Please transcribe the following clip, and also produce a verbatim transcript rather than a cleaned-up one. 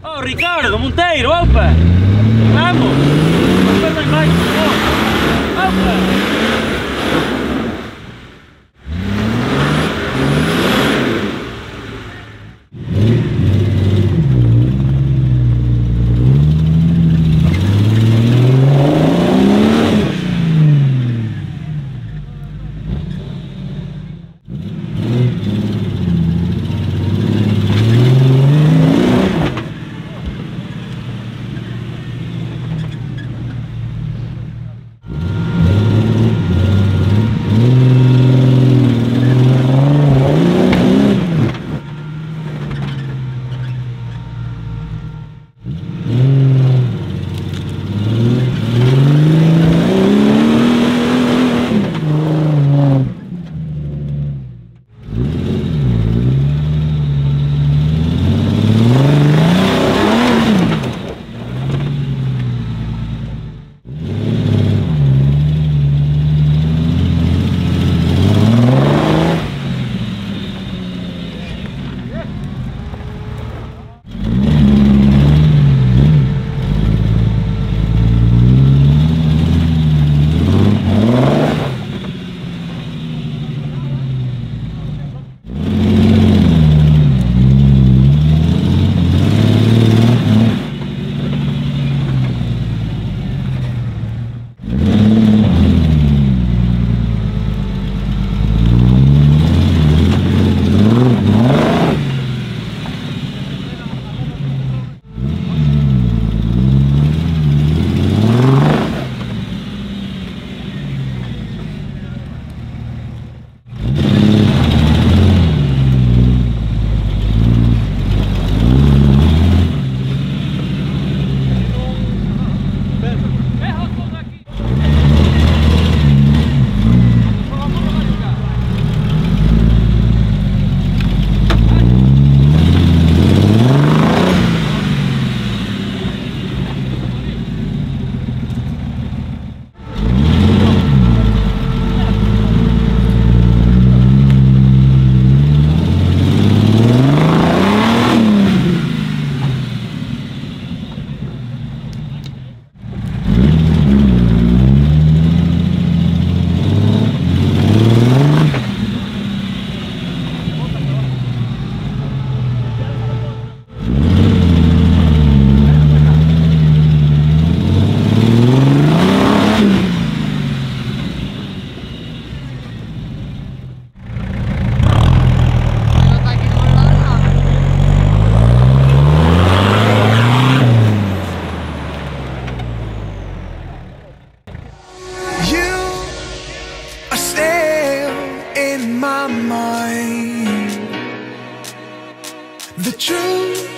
Oh, Ricardo Monteiro, opa! Vamos! Vamos mais, opa! Thank you. my mind. The truth